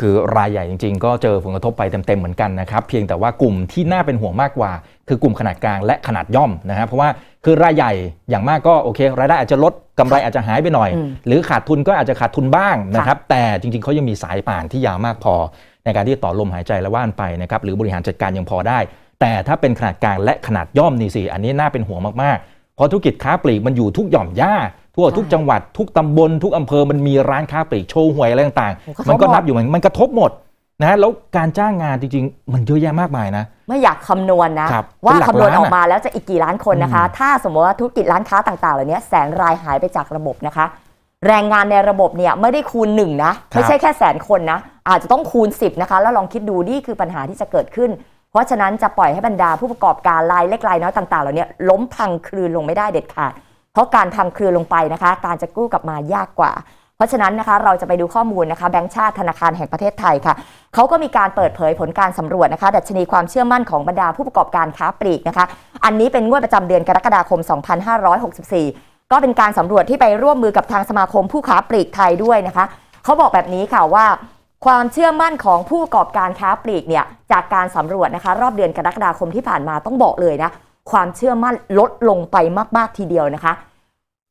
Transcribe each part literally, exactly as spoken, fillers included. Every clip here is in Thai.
คือรายใหญ่จริงๆก็เจอผลกระทบไปเต็มๆเหมือนกันนะครับเพียงแต่ว่ากลุ่มที่น่าเป็นห่วงมากกว่าคือกลุ่มขนาดกลางและขนาดย่อมนะครับเพราะว่าคือรายใหญ่อย่างมากก็โอเครายได้อาจจะลดกำไรอาจจะหายไปหน่อยหรือขาดทุนก็อาจจะขาดทุนบ้างนะครับแต่จริงๆเขายังมีสายป่านที่ยาวมากพอในการที่ต่อลมหายใจและว่านไปนะครับหรือบริหารจัดการยังพอได้แต่ถ้าเป็นขนาดกลางและขนาดย่อมนี่สิอันนี้น่าเป็นห่วงมากๆเพราะธุรกิจค้าปลีกมันอยู่ทุกหย่อมย่าทั่วทุกจังหวัดทุกตำบลทุกอำเภอมันมีร้านค้าปลีกโชว์หวยอะไรต่างๆมันก็นับอยู่มันกระทบหมดนะแล้วการจ้างงานจริงๆมันเยอะแยะมากมายนะไม่อยากคำนวณนะว่าคำนวณออกมาแล้วจะอีกกี่ล้านคนนะคะถ้าสมมติว่าธุรกิจร้านค้าต่างๆเหล่านี้แสนรายหายไปจากระบบนะคะแรงงานในระบบเนี่ยไม่ได้คูณหนึ่งนะไม่ใช่แค่แสนคนนะอาจจะต้องคูณสิบนะคะแล้วลองคิดดูนี่คือปัญหาที่จะเกิดขึ้นเพราะฉะนั้นจะปล่อยให้บรรดาผู้ประกอบการรายเล็กรายน้อยต่างๆเหล่านี้ล้มพังคลืนลงไม่ได้เด็ดขาดเพราะการพังคลืนลงไปนะคะการจะกู้กลับมายากกว่าเพราะฉะนั้นนะคะเราจะไปดูข้อมูลนะคะแบงก์ชาติธนาคารแห่งประเทศไทยค่ะเขาก็มีการเปิดเผยผลการสำรวจนะคะดัชนีความเชื่อมั่นของบรรดาผู้ประกอบการค้าปลีกนะคะอันนี้เป็นงวดประจำเดือนกรกฎาคมสองพันห้าร้อยหกสิบสี่ก็เป็นการสำรวจที่ไปร่วมมือกับทางสมาคมผู้ค้าปลีกไทยด้วยนะคะเขาบอกแบบนี้ค่ะว่าความเชื่อมั่นของผู้ประกอบการค้าปลีกเนี่ยจากการสำรวจนะคะรอบเดือนกรกฎาคมที่ผ่านมาต้องบอกเลยนะความเชื่อมั่นลดลงไปมากๆทีเดียวนะคะ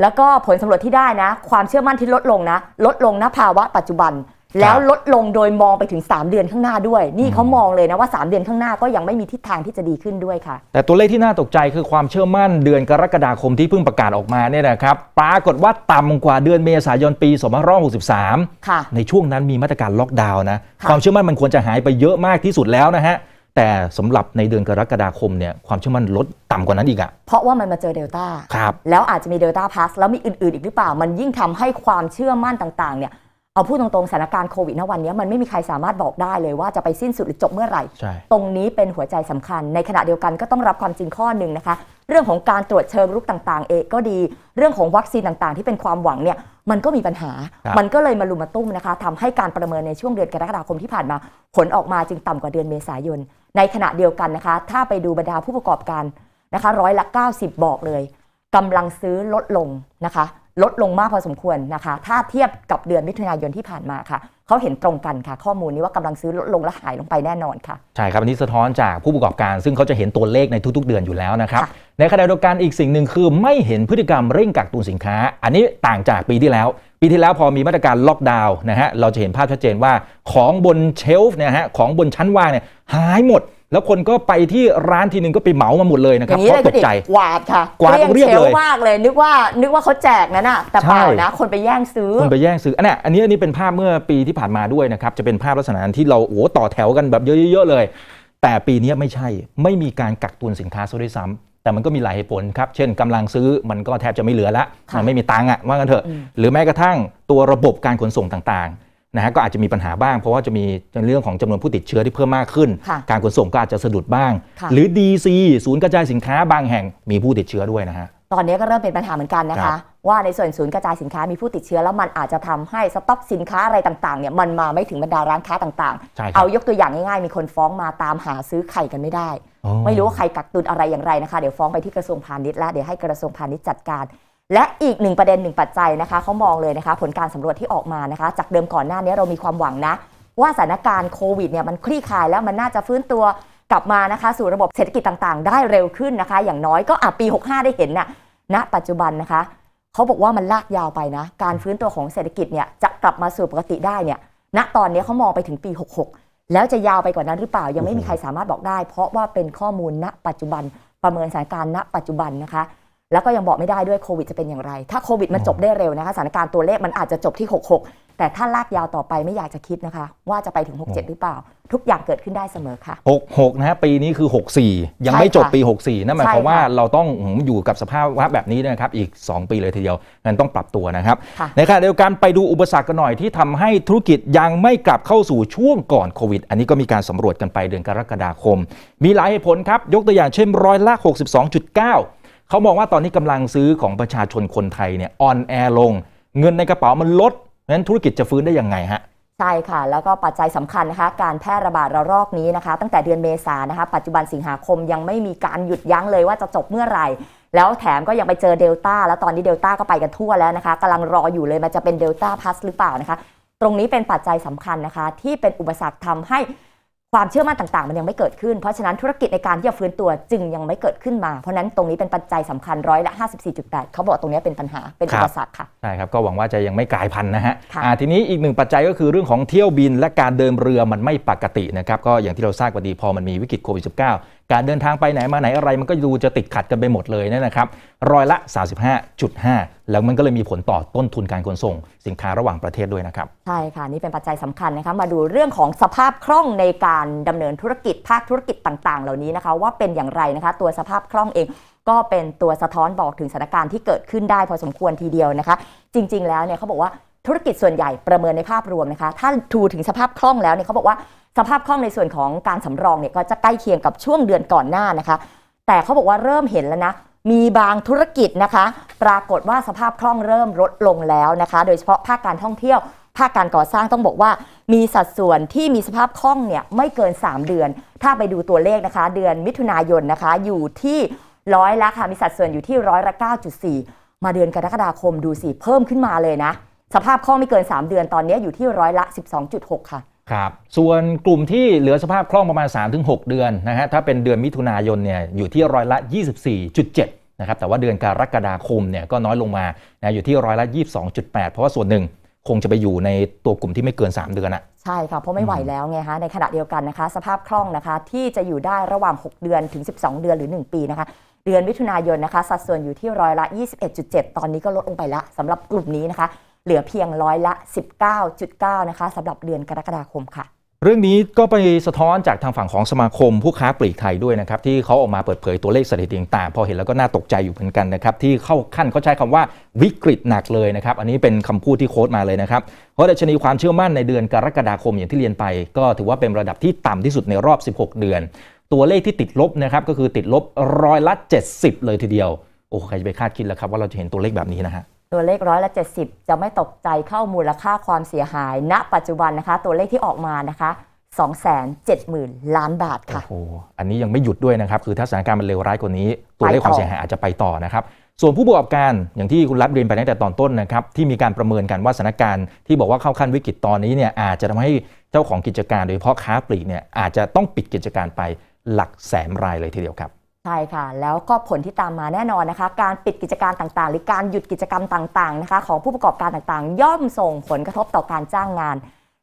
แล้วก็ผลสำรวจที่ได้นะความเชื่อมั่นที่ลดลงนะลดลงณภาวะปัจจุบันแล้วลดลงโดยมองไปถึงสามเดือนข้างหน้าด้วยนี่เขามองเลยนะว่าสามเดือนข้างหน้าก็ยังไม่มีทิศทางที่จะดีขึ้นด้วยค่ะแต่ตัวเลขที่น่าตกใจคือความเชื่อมั่นเดือนกรกฎาคมที่เพิ่งประกาศออกมาเนี่ยนะครับปรากฏว่าต่ำกว่าเดือนเมษายนปีสองพันห้าร้อยหกสิบสามค่ะในช่วงนั้นมีมาตรการล็อกดาวน์นะความเชื่อมั่นมันควรจะหายไปเยอะมากที่สุดแล้วนะฮะแต่สำหรับในเดือนกรกฎาคมเนี่ยความเชื่อมั่นลดต่ำกว่านั้นอีกอะเพราะว่ามันมาเจอเดลต้าครับแล้วอาจจะมีเดลต้าพลัสแล้วมีอื่นๆอีกหรือเปล่ามันยิ่งทำให้ความเชื่อมั่นต่างๆเนี่ยเอาพูดตรงๆสถานการณ์โควิดณวันนี้มันไม่มีใครสามารถบอกได้เลยว่าจะไปสิ้นสุดหรือจบเมื่อไหร่ตรงนี้เป็นหัวใจสำคัญในขณะเดียวกันก็ต้องรับความจริงข้อหนึ่งนะคะเรื่องของการตรวจเชิงรุกต่างๆเองก็ดีเรื่องของวัคซีนต่างๆที่เป็นความหวังเนี่ยมันก็มีปัญหามันก็เลยมาลุมมาตุ้มนะคะทำให้การประเมินในช่วงเดือนกรกฎาคมที่ผ่านมาผลออกมาจึงต่ำกว่าเดือนเมษายนในขณะเดียวกันนะคะถ้าไปดูบรรดาผู้ประกอบการนะคะร้อยละเก้าสิบบอกเลยกำลังซื้อลดลงนะคะลดลงมากพอสมควรนะคะถ้าเทียบกับเดือนมิถุนายนที่ผ่านมาค่ะเขาเห็นตรงกันค่ะข้อมูลนี้ว่ากำลังซื้อลดลงและหายลงไปแน่นอนค่ะใช่ครับอันนี้สะท้อนจากผู้ประกอบการซึ่งเขาจะเห็นตัวเลขในทุกๆเดือนอยู่แล้วนะครับในขณะเดียวกันอีกสิ่งหนึ่งคือไม่เห็นพฤติกรรมเร่งกักตุนสินค้าอันนี้ต่างจากปีที่แล้วปีที่แล้วพอมีมาตรการล็อกดาวน์นะฮะเราจะเห็นภาพชัดเจนว่าของบนเชลฟ์เนี่ยฮะของบนชั้นวางเนี่ยหายหมดแล้วคนก็ไปที่ร้านทีนึงก็ไปเหมามาหมดเลยนะครับเพราะตกใจกวาดค่ะกวาดเรียบเลยมากเลยนึกว่านึกว่าเขาแจกนั่นน่ะแต่เปล่านะคนไปแย่งซื้อคนไปแย่งซื้ออันนี้อันนี้อันนี้เป็นภาพเมื่อปีที่ผ่านมาด้วยนะครับจะเป็นภาพลักษณะที่เราโอ้ต่อแถวกันแบบเยอะๆเลยแต่ปีนี้ไม่ใช่ไม่มีการกักตุนสินค้าซะด้วยซ้ำแต่มันก็มีหลายเหตุผลครับเช่นกำลังซื้อมันก็แทบจะไม่เหลือละมันไม่มีตังค์อ่ะว่ากันเถอะหรือแม้กระทั่งตัวระบบการขนส่งต่างๆนะฮะก็อาจจะมีปัญหาบ้างเพราะว่าจะมีเรื่องของจำนวนผู้ติดเชื้อที่เพิ่มมากขึ้นการขนส่งก็อาจจะสะดุดบ้างหรือ ดี ซี ศูนย์กระจายสินค้าบางแห่งมีผู้ติดเชื้อด้วยนะฮะตอนนี้ก็เริ่มเป็นปัญหาเหมือนกันนะคะว่าในส่วนศูนย์กระจายสินค้ามีผู้ติดเชื้อแล้วมันอาจจะทำให้สต็อกสินค้าอะไรต่างๆเนี่ยมันมาไม่ถึงบรรดาร้านค้าต่างๆเอายกตัวอย่างง่ายๆมีคนฟ้องมาตามหาซื้อไข่กันไม่ได้ไม่รู้ว่าใครกักตุนอะไรอย่างไรนะคะเดี๋ยวฟ้องไปที่กระทรวงพาณิชย์แล้วเดี๋ยวให้กระทรวงพาณิชย์จัดการและอีกหนึ่งประเด็นหนึ่งปัจจัยนะคะเขามองเลยนะคะผลการสำรวจที่ออกมานะคะจากเดิมก่อนหน้านี้เรามีความหวังนะว่าสถานการณ์โควิดเนี่ยมันคลี่คลายแล้วมันน่าจะฟื้นตัวกลับมานะคะสู่ระบบเศรษฐกิจต่างๆได้เร็วขึ้นนะคะอย่างน้อยก็อ่ะปีหกสิบห้าได้เห็นนะณปัจจุบันนะคะเขาบอกว่ามันลากยาวไปนะการฟื้นตัวของเศรษฐกิจเนี่ยจะกลับมาสู่ปกติได้เนี่ยณตอนนี้เขามองไปถึงปีหกสิบหกแล้วจะยาวไปกว่านั้นหรือเปล่ายังไม่มีใครสามารถบอกได้เพราะว่าเป็นข้อมูลณปัจจุบันประเมินสถานการณ์ณปัจจุบันนะคะแล้วก็ยังบอกไม่ได้ด้วยโควิดจะเป็นอย่างไรถ้าโควิดมันจบได้เร็วนะคะสถานการณ์ตัวเลขมันอาจจะจบที่หกสิบหกแต่ถ้าลากยาวต่อไปไม่อยากจะคิดนะคะว่าจะไปถึงหกสิบเจ็ดหรือเปล่าทุกอย่างเกิดขึ้นได้เสมอค่ะหกสิบหกนะฮะปีนี้คือหกสิบสี่ยังไม่จบปีหกสิบสี่นั่นหมายความว่าเราต้องอยู่กับสภาพแบบนี้นะครับอีกสองปีเลยทีเดียวงั้นต้องปรับตัวนะครับในขณะเดียวกันไปดูอุปสรรคกันหน่อยที่ทำให้ธุรกิจยังไม่กลับเข้าสู่ช่วงก่อนโควิดอันนี้ก็มีการสำรวจกันไปเดือนกรกฎาคมมีหลายเหตุผลครับยกตัวอย่างเช่นร้อยละ หกสิบสองจุดเก้าเขามองว่าตอนนี้กำลังซื้อของประชาชนคนไทยเนี่ยอ่อนแอลงเงินในกระเป๋ามันลดนั้นธุรกิจจะฟื้นได้ยังไงฮะใช่ค่ะแล้วก็ปัจจัยสำคัญนะคะการแพร่ระบาดระลอกนี้นะคะตั้งแต่เดือนเมษายนนะคะปัจจุบันสิงหาคมยังไม่มีการหยุดยั้งเลยว่าจะจบเมื่อไหร่แล้วแถมก็ยังไปเจอเดลต้าแล้วตอนนี้เดลต้าก็ไปกันทั่วแล้วนะคะกำลังรออยู่เลยมันจะเป็นเดลต้าพลัสหรือเปล่านะคะ ตรงนี้เป็นปัจจัยสำคัญนะคะที่เป็นอุปสรรคทำให้ความเชื่อมั่นต่างๆมันยังไม่เกิดขึ้นเพราะฉะนั้นธุรกิจในการที่จะฟื้นตัวจึงยังไม่เกิดขึ้นมาเพราะนั้นตรงนี้เป็นปัจจัยสำคัญร้อยละ ห้าสิบสี่จุดแปด เขาบอกตรงนี้เป็นปัญหาเป็นอุปสรรคค่ะใช่ครับก็หวังว่าจะยังไม่กลายพันธุ์นะฮะทีนี้อีกหนึ่งปัจจัยก็คือเรื่องของเที่ยวบินและการเดินเรือมันไม่ปกตินะครับก็อย่างที่เราทราบกันดีพอมันมีวิกฤตโควิด สิบเก้า การเดินทางไปไหนมาไหนอะไรมันก็ดูจะติดขัดกันไปหมดเลยนะครับร้อยละ สามสิบห้าจุดห้าแล้วมันก็เลยมีผลต่อต้นทุนการขนส่งสินค้าระหว่างประเทศด้วยนะครับใช่ค่ะนี่เป็นปัจจัยสำคัญนะคะมาดูเรื่องของสภาพคล่องในการดำเนินธุรกิจภาคธุรกิจต่างๆเหล่านี้นะคะว่าเป็นอย่างไรนะคะตัวสภาพคล่องเองก็เป็นตัวสะท้อนบอกถึงสถานการณ์ที่เกิดขึ้นได้พอสมควรทีเดียวนะคะจริงๆแล้วเนี่ยเขาบอกว่าธุรกิจส่วนใหญ่ประเมินในภาพรวมนะคะถ้าดูถึงสภาพคล่องแล้วเนี่ยเขาบอกว่าสภาพคล่องในส่วนของการสำรองเนี่ยก็จะใกล้เคียงกับช่วงเดือนก่อนหน้านะคะแต่เขาบอกว่าเริ่มเห็นแล้วนะมีบางธุรกิจนะคะปรากฏว่าสภาพคล่องเริ่มลดลงแล้วนะคะโดยเฉพาะภาคการท่องเที่ยวภาคการก่อสร้างต้องบอกว่ามีสัดส่วนที่มีสภาพคล่องเนี่ยไม่เกินสามเดือนถ้าไปดูตัวเลขนะคะเดือนมิถุนายนนะคะอยู่ที่ร้อยละค่ะมีสัดส่วนอยู่ที่ร้อยละ เก้าจุดสี่ มาเดือนกรกฎาคมดูสิเพิ่มขึ้นมาเลยนะสภาพคล่องไม่เกินสามเดือนตอนนี้อยู่ที่ร้อยละ สิบสองจุดหก ค่ะครับส่วนกลุ่มที่เหลือสภาพคล่องประมาณ สามถึงหก เดือนนะฮะถ้าเป็นเดือนมิถุนายนเนี่ยอยู่ที่ร้อยละ ยี่สิบสี่จุดเจ็ด นะครับแต่ว่าเดือนกรกฎาคมเนี่ยก็น้อยลงมานะอยู่ที่ร้อยละ ยี่สิบสองจุดแปด เพราะว่าส่วนหนึ่งคงจะไปอยู่ในตัวกลุ่มที่ไม่เกินสามเดือนอะใช่ค่ะเพราะไม่ไหวแล้วไงฮะในขณะเดียวกันนะคะสภาพคล่องนะคะที่จะอยู่ได้ระหว่างหกเดือนถึงสิบสองเดือนหรือหนึ่งปีนะคะเดือนมิถุนายนนะคะสัดส่วนอยู่ที่ร้อยละ ยี่สิบเอ็ดจุดเจ็ด ตอนนี้ก็ลดลงไปละสำหรับกลุ่มนี้นะคะเหลือเพียงร้อยละ สิบเก้าจุดเก้า นะคะสำหรับเดือนกรกฎาคมค่ะเรื่องนี้ก็ไปสะท้อนจากทางฝั่งของสมาคมผู้ค้าปลีกไทยด้วยนะครับที่เขาออกมาเปิดเผยตัวเลขสถิติต่างพอเห็นแล้วก็น่าตกใจอยู่เหมือนกันนะครับที่เข้าขั้นเขาใช้คำว่าวิกฤตหนักเลยนะครับอันนี้เป็นคำพูดที่โค้ดมาเลยนะครับเพราะดัชนีความเชื่อมั่นในเดือนกรกฎาคมอย่างที่เรียนไปก็ถือว่าเป็นระดับที่ต่ำที่สุดในรอบสิบหกเดือนตัวเลขที่ติดลบนะครับก็คือติดลบร้อยละ เจ็ดสิบ เลยทีเดียวโอ้ใครจะไปคาดคิดล่ะครับว่าเราจะเห็นตัวเลขแบบนี้นะฮะตัวเลขร้อยละเจ็ดสิบจะไม่ตกใจเข้ามูลค่าความเสียหายณปัจจุบันนะคะตัวเลขที่ออกมานะคะ สองแสนเจ็ดหมื่น ล้านบาทค่ะโอ้โหอันนี้ยังไม่หยุดด้วยนะครับคือถ้าสถานการณ์มันเลวร้ายกว่านี้ตัวเลขความเสียหายอาจจะไปต่อนะครับส่วนผู้ประกอบการอย่างที่คุณรัฐเรียนไปตั้งแต่ตอนต้นนะครับที่มีการประเมินกันว่าสถานการณ์ที่บอกว่าเข้าขั้นวิกฤตตอนนี้เนี่ยอาจจะทำให้เจ้าของกิจการโดยเฉพาะค้าปลีกเนี่ยอาจจะต้องปิดกิจการไปหลักแสนรายเลยทีเดียวครับใช่ค่ะแล้วก็ผลที่ตามมาแน่นอนนะคะการปิดกิจการต่างๆหรือการหยุดกิจกรรมต่างๆนะคะของผู้ประกอบการต่างๆย่อมส่งผลกระทบต่อการจ้างงาน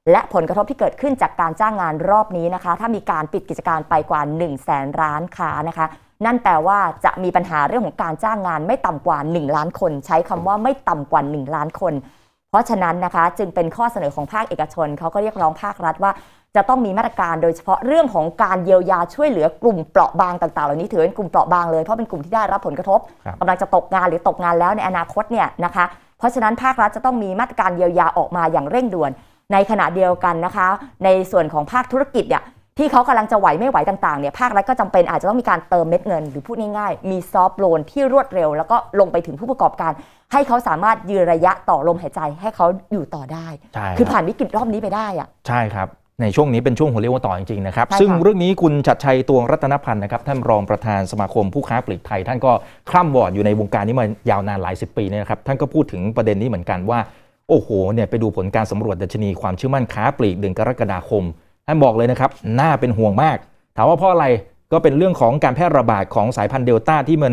และผลกระทบที่เกิดขึ้นจากการจ้างงานรอบนี้นะคะถ้ามีการปิดกิจการไปกว่า หนึ่งแสน ร้านค้านะคะนั่นแปลว่าจะมีปัญหาเรื่องของการจ้างงานไม่ต่ำกว่าหนึ่งล้านคนใช้คำว่าไม่ต่ำกว่าหนึ่งล้านคนเพราะฉะนั้นนะคะจึงเป็นข้อเสนอของภาคเอกชนเขาก็เรียกร้องภาครัฐว่าจะต้องมีมาตรการโดยเฉพาะเรื่องของการเยียวยาช่วยเหลือกลุ่มเปราะบางต่างๆเหล่านี้ถือเป็นกลุ่มเปราะบางเลยเพราะเป็นกลุ่มที่ได้รับผลกระทบกำลังจะตกงานหรือตกงานแล้วในอนาคตเนี่ยนะคะเพราะฉะนั้นภาครัฐจะต้องมีมาตรการเยียวยาออกมาอย่างเร่งด่วนในขณะเดียวกันนะคะในส่วนของภาคธุรกิจเนี่ยที่เขากำลังจะไหวไม่ไหวต่างๆเนี่ยภาครัฐก็จำเป็นอาจจะต้องมีการเติมเม็ดเงินหรือพูดง่ายๆมีซอฟต์โลนที่รวดเร็วแล้วก็ลงไปถึงผู้ประกอบการให้เขาสามารถยืนระยะต่อลมหายใจให้เขาอยู่ต่อได้คือผ่านวิกฤตรอบนี้ไปได้อะใช่ครับในช่วงนี้เป็นช่วงหัวเรียวต่อจริงๆนะครับซึ่งเรื่องนี้คุณชัดชัยตวงรัตนพันธ์นะครับท่านรองประธานสมาคมผู้ค้าปลีกไทยท่านก็คร่ำวอดอยู่ในวงการนี้มายาวนานหลายสิบปีเนี่ยนะครับท่านก็พูดถึงประเด็นนี้เหมือนกันว่าโอ้โหเนี่ยไปดูผลการสำรวจดัชนีความเชื่อมั่นค้าปลีกเดือนกรกฎาคมท่านบอกเลยนะครับน่าเป็นห่วงมากถามว่าเพราะอะไรก็เป็นเรื่องของการแพร่ระบาดของสายพันธุ์เดลต้าที่มั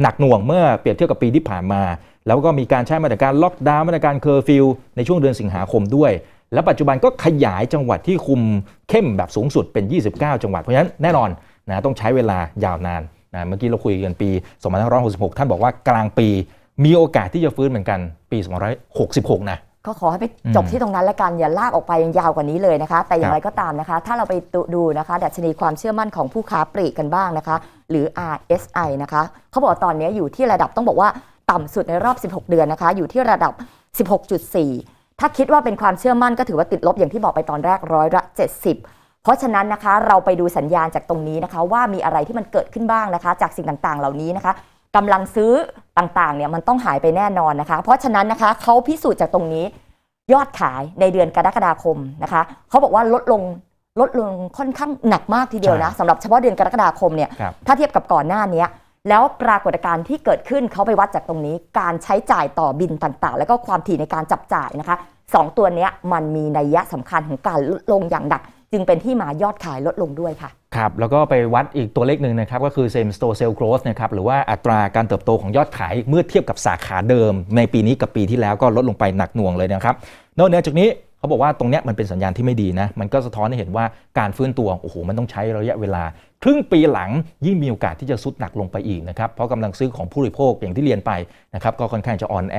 นหนักหน่วงเมื่อเปรียบเทียบกับปีที่ผ่านมาแล้วก็มีการใช้มาตรการล็อกดาวน์มาตรการเคอร์ฟิวในช่วงเดือนสิงหาคมด้วยและปัจจุบันก็ขยายจังหวัดที่คุมเข้มแบบสูงสุดเป็นยี่สิบเก้าจังหวัดเพราะฉะนั้นแน่นอนนะต้องใช้เวลายาวนานนะเมื่อกี้เราคุยกันปีสองพันห้าร้อยหกสิบหกท่านบอกว่ากลางปีมีโอกาสที่จะฟื้นเหมือนกันปีสองพันห้าร้อยหกสิบหกนะก็ขอให้ไปจบที่ตรงนั้นและกันอย่าลากออกไปยังยาวกว่านี้เลยนะคะแต่อย่างไรก็ตามนะคะถ้าเราไปดูนะคะดัชนีความเชื่อมั่นของผู้ค้าปลีกกันบ้างนะคะหรือ อาร์ เอส ไอ นะคะเขาบอกตอนนี้อยู่ที่ระดับต้องบอกว่าต่ำสุดในรอบสิบหกเดือนนะคะอยู่ที่ระดับ สิบหกจุดสี่ถ้าคิดว่าเป็นความเชื่อมั่นก็ถือว่าติดลบอย่างที่บอกไปตอนแรกร้อยละเจ็ดสิบเพราะฉะนั้นนะคะเราไปดูสัญญาณจากตรงนี้นะคะว่ามีอะไรที่มันเกิดขึ้นบ้างนะคะจากสิ่งต่างๆเหล่านี้นะคะกำลังซื้อต่างๆเนี่ยมันต้องหายไปแน่นอนนะคะเพราะฉะนั้นนะคะเขาพิสูจน์จากตรงนี้ยอดขายในเดือนกรกฎาคมนะคะเขาบอกว่าลดลงลดลงค่อนข้างหนักมากทีเดียวนะสำหรับเฉพาะเดือนกรกฎาคมเนี่ยถ้าเทียบกับก่อนหน้านี้แล้วปรากฏการณ์ที่เกิดขึ้นเขาไปวัดจากตรงนี้การใช้จ่ายต่อบินต่างๆแล้วก็ความถี่ในการจับจ่ายนะคะ สองตัวนี้มันมีนัยยะสำคัญของการลดลงอย่างหนักจึงเป็นที่มายอดขายลดลงด้วยค่ะครับแล้วก็ไปวัดอีกตัวเลขหนึ่งนะครับก็คือ same store sales growth นะครับหรือว่าอัตราการเติบโตของยอดขายเมื่อเทียบกับสาขาเดิมในปีนี้กับปีที่แล้วก็ลดลงไปหนักหน่วงเลยนะครับนอกเหนือจากนี้เขาบอกว่าตรงนี้มันเป็นสัญญาณที่ไม่ดีนะมันก็สะท้อนให้เห็นว่าการฟื้นตัวโอ้โหมันต้องใช้ระยะเวลาครึ่งปีหลังยิ่งมีโอกาสที่จะซุดหนักลงไปอีกนะครับเพราะกำลังซื้อของผู้บริโภคอย่างที่เรียนไปนะครับก็ค่อนข้างจะอ่อนแอ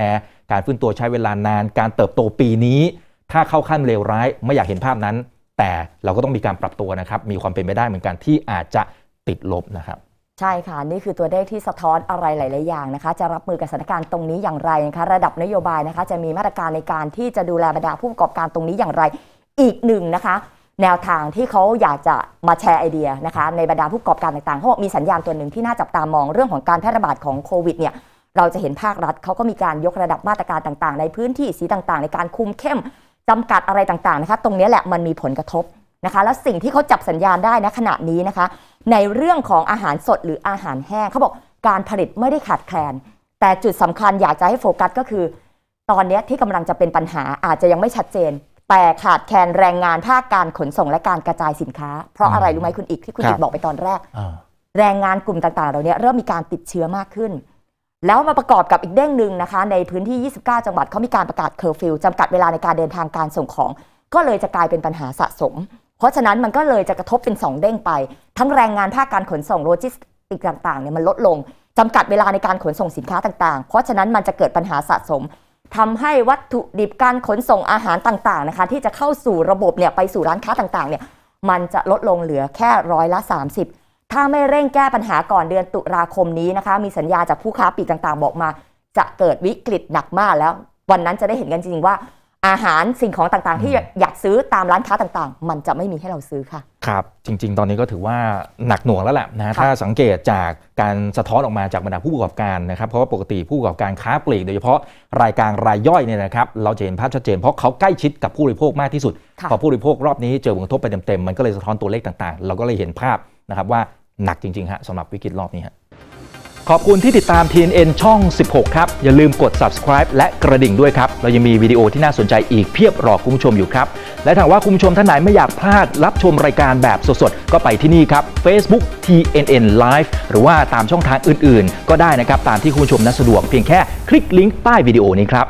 การฟื้นตัวใช้เวลานานการเติบโตปีนี้ถ้าเข้าขั้นเลวร้ายไม่อยากเห็นภาพนั้นแต่เราก็ต้องมีการปรับตัวนะครับมีความเป็นไปได้เหมือนกันที่อาจจะติดลบนะครับใช่ค่ะนี่คือตัวเลขที่สะท้อนอะไรหลายๆอย่างนะคะจะรับมือกับสถานการณ์ตรงนี้อย่างไรนะคะระดับนโยบายนะคะจะมีมาตรการในการที่จะดูแลบรรดาผู้ประกอบการตรงนี้อย่างไรอีกหนึ่งนะคะแนวทางที่เขาอยากจะมาแชร์ไอเดียนะคะในบรรดาผู้ประกอบการต่างๆเขาบอกมีสัญญาณตัวหนึ่งที่น่าจับตามองเรื่องของการแพร่ระบาดของโควิดเนี่ยเราจะเห็นภาครัฐเขาก็มีการยกระดับมาตรการต่างๆในพื้นที่สีต่างๆในการคุมเข้มจำกัดอะไรต่างๆนะคะตรงนี้แหละมันมีผลกระทบนะคะแล้วสิ่งที่เขาจับสัญญาณได้นะขณะนี้นะคะในเรื่องของอาหารสดหรืออาหารแห้งเขาบอกการผลิตไม่ได้ขาดแคลนแต่จุดสำคัญอยากจะให้โฟกัสก็คือตอนนี้ที่กำลังจะเป็นปัญหาอาจจะยังไม่ชัดเจนแต่ขาดแคลนแรงงานภาคการขนส่งและการกระจายสินค้าเพราะอะไรรู้ไหมคุณอีกที่คุณอีกบอกไปตอนแรกแรงงานกลุ่มต่างๆเหล่านี้เริ่มมีการติดเชื้อมากขึ้นแล้วมาประกอบกับอีกเด้งหนึ่งนะคะในพื้นที่ยี่สิบเก้าจังหวัดเขามีการประกาศเคอร์ฟิวจำกัดเวลาในการเดินทางการส่งของก็เลยจะกลายเป็นปัญหาสะสมเพราะฉะนั้นมันก็เลยจะกระทบเป็นสองเด้งไปทั้งแรงงานภาคการขนส่งโลจิสติกต่างๆเนี่ยมันลดลงจำกัดเวลาในการขนส่งสินค้าต่างๆเพราะฉะนั้นมันจะเกิดปัญหาสะสมทำให้วัตถุดิบการขนส่งอาหารต่างๆนะคะที่จะเข้าสู่ระบบเนี่ยไปสู่ร้านค้าต่างๆเนี่ยมันจะลดลงเหลือแค่ร้อยละสามสิบถ้าไม่เร่งแก้ปัญหาก่อนเดือนตุลาคมนี้นะคะมีสัญญาจากผู้ค้าปลีกต่างๆบอกมาจะเกิดวิกฤตหนักมากแล้ววันนั้นจะได้เห็นกันจริงๆว่าอาหารสิ่งของต่างๆที่อยากซื้อตามร้านค้าต่างๆมันจะไม่มีให้เราซื้อค่ะครับจริงๆตอนนี้ก็ถือว่าหนักหน่วงแล้วแหละนะถ้าสังเกตจากการสะท้อนออกมาจากบรรดาผู้ประกอบการนะครับเพราะว่าปกติผู้ประกอบการค้าปลีกโดยเฉพาะรายกลางรายย่อยเนี่ยนะครับเราจะเห็นภาพชัดเจนเพราะเขาใกล้ชิดกับผู้บริโภคมากที่สุดพอผู้บริโภครอบนี้เจอผลกระทบไปเต็มๆมันก็เลยสะท้อนตัวเลขต่างๆเราก็เลยเห็นภาพนะครับว่าหนักจริงๆฮะสำหรับวิกฤตรอบนี้ฮะขอบคุณที่ติดตาม ที เอ็น เอ็น ช่อง สิบหก ครับอย่าลืมกด subscribe และกระดิ่งด้วยครับเรายังมีวิดีโอที่น่าสนใจอีกเพียบรอคุณผู้ชมอยู่ครับและถ้าว่าคุณผู้ชมท่านไหนไม่อยากพลาดรับชมรายการแบบสดๆก็ไปที่นี่ครับ Facebook ที เอ็น เอ็น Live หรือว่าตามช่องทางอื่นๆก็ได้นะครับตามที่คุณผู้ชมนั้นสะดวกเพียงแค่คลิกลิงก์ใต้วิดีโอนี้ครับ